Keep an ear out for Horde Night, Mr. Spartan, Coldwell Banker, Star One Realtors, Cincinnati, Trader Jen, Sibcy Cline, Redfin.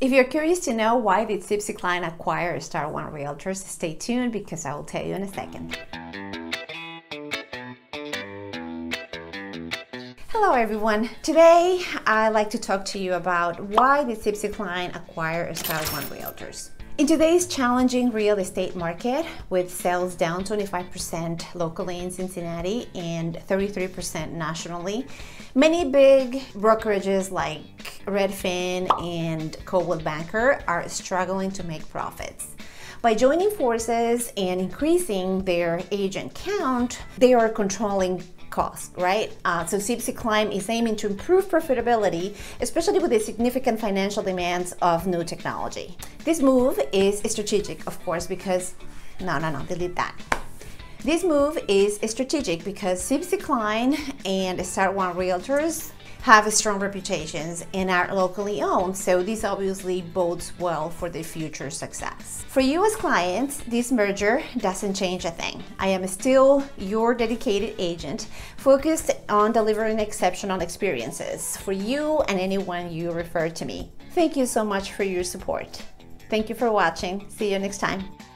If you're curious to know why did Sibcy Cline acquire Star One Realtors, stay tuned because I will tell you in a second. Hello everyone. Today I'd like to talk to you about why did Sibcy Cline acquire Star One Realtors. In today's challenging real estate market, with sales down 25% locally in Cincinnati and 33% nationally, many big brokerages like Redfin and Coldwell Banker are struggling to make profits. By joining forces and increasing their agent count, they are controlling cost, right? So Sibcy Cline is aiming to improve profitability, especially with the significant financial demands of new technology. This move is strategic, of course, because This move is strategic because Sibcy Cline and Star One Realtors have strong reputations and are locally owned, so this obviously bodes well for their future success. For you as clients, this merger doesn't change a thing. I am still your dedicated agent, focused on delivering exceptional experiences for you and anyone you refer to me. Thank you so much for your support. Thank you for watching. See you next time.